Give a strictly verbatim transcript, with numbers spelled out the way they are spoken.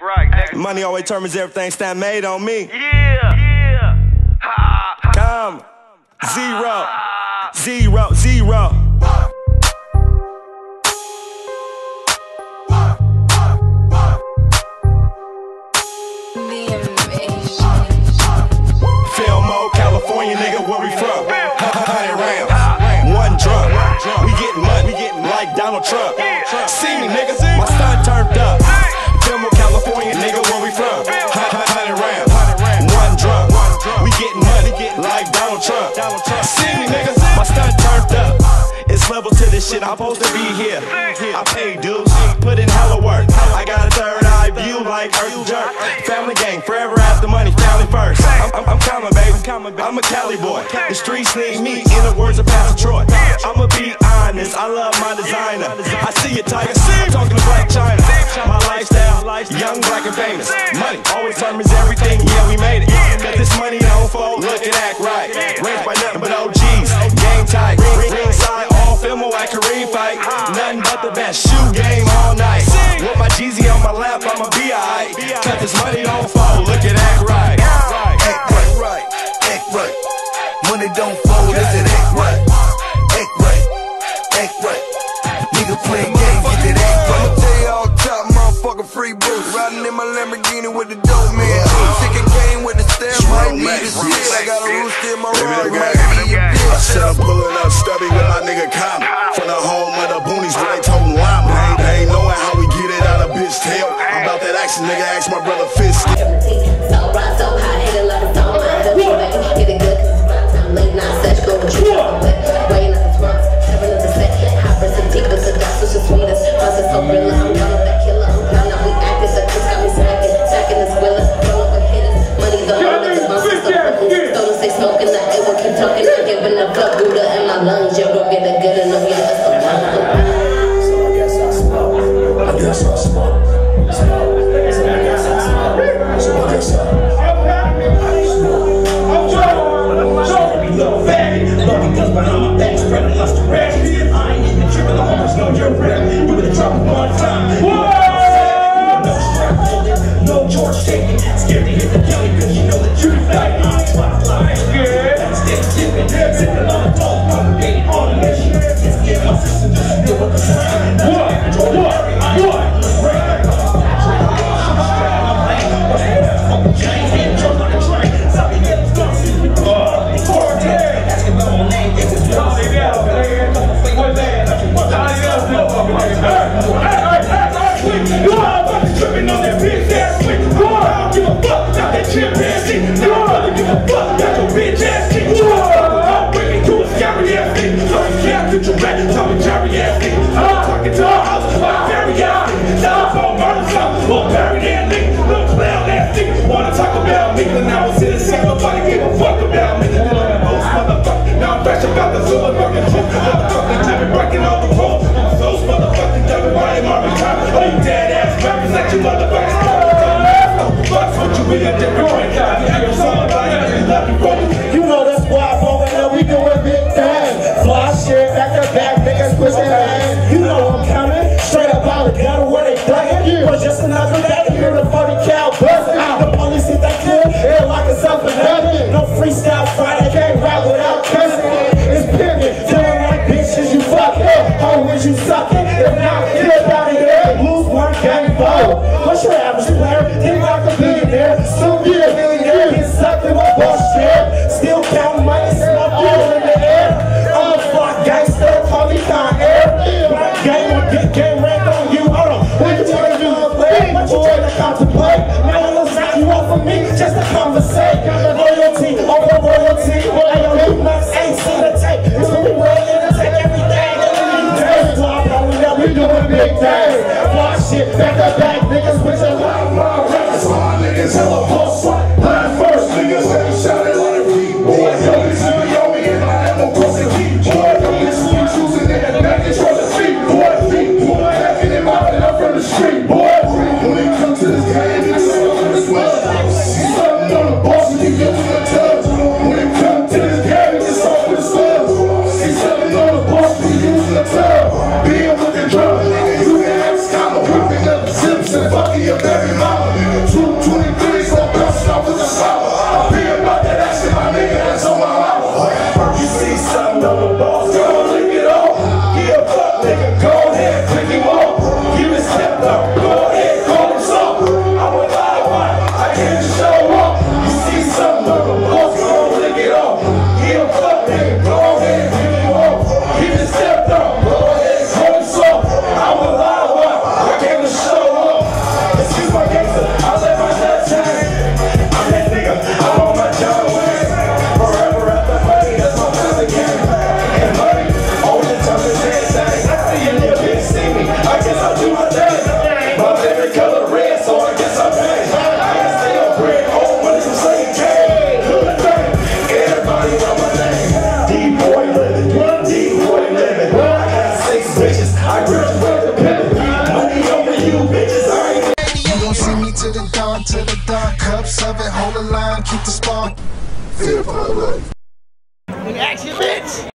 That's right, nigga. Money always determines everything. Stand made on me. Yeah, yeah. Ha, ha. Come. Zero. Zero. Zero. Fillmore, California, nigga, where we from? Hundred rounds, one drum. We getting money like Donald Trump. See me, nigga, my son turned up. Fillmore, California, nigga, where we from? Hundred rounds, one drum. We getting money like Donald Trump. See me, nigga, my son turned up. It's level to this shit. I'm supposed to be here. I pay dues, put in hella work. I got a third eye view like Earth Jerk. Family gang, forever after money, family first. I'm, I'm, I'm coming, baby. I'm a Cali boy. The streets need me. In the words of Pastor Troy, I'ma be honest. I love my designer. I see a tiger. I'm talking to Black China. My lifestyle, young, black, and famous. Money always determines everything. Yeah, we made it. Cause this money don't fold. Look and act right. Raised by nothing but O Gs. Game tight. Ringside. Fillmore at Kareem fight, nothing but the best shoe game all night. With my Jeezy on my lap, I'ma be alright. Cut this money don't fall, look at act right. Act right, act right. Money don't fall, that's it act right. Act right, act right. Nigga playing game, get that act right. I'ma tell y'all top, motherfucking free boots. Riding in my Lamborghini with the dope man. Chicken game with the stem, right need this shit. I got a rooster in my ride, right need your bitch. I said I'm pulling up stubby with my nigga Kyle. Nigga, ask my brother Fist. So rough, so hot, hit a lot of time. I don't know, baby, get it good, cause it's my time. Late night sex, go with you, I'm with. Weighing up the swarms, having up the set. Hoppers and deepers, the gospel's the sweetest. Once it's so real, I'm not a bad killer. Now, now we acting, so just got me smacking. Sacking is willing, roll up and hitting. Money's the hardest, monsters so cool. Don't say smoking, I ain't keep talking. I'm giving up blood, Buddha in my lungs. Yo, don't get it good enough, yeah, it's so fun. So I guess I smoke. I guess I smoke. Back to back, niggas with your life. You won't see me till the dawn, till the dawn. Cups of it, hold the line, keep the spark. Feel for life.